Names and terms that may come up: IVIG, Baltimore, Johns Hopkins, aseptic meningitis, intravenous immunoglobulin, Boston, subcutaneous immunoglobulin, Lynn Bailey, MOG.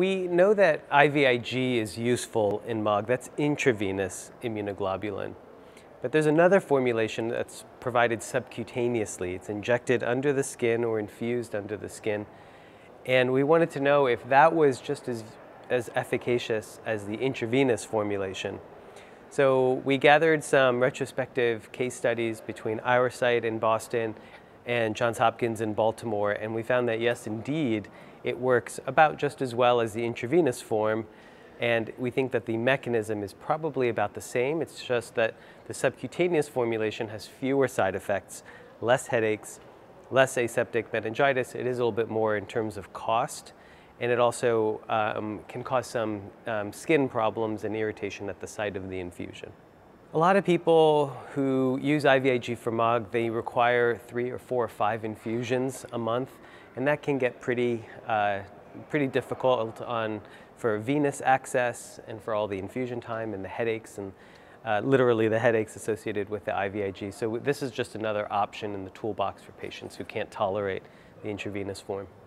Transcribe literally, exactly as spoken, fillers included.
we know that I V I G is useful in M O G. That's intravenous immunoglobulin. But there's another formulation that's provided subcutaneously. It's injected under the skin or infused under the skin. And we wanted to know if that was just as, as efficacious as the intravenous formulation. So we gathered some retrospective case studies between our site in Boston and Johns Hopkins in Baltimore, and we found that yes, indeed, it works about just as well as the intravenous form. And we think that the mechanism is probably about the same. It's just that the subcutaneous formulation has fewer side effects, less headaches, less aseptic meningitis. It is a little bit more in terms of cost. And it also um, can cause some um, skin problems and irritation at the site of the infusion. A lot of people who use I V I G for M O G, they require three or four or five infusions a month. And that can get pretty, uh, pretty difficult on for venous access and for all the infusion time and the headaches and uh, literally the headaches associated with the I V I G. So this is just another option in the toolbox for patients who can't tolerate the intravenous form.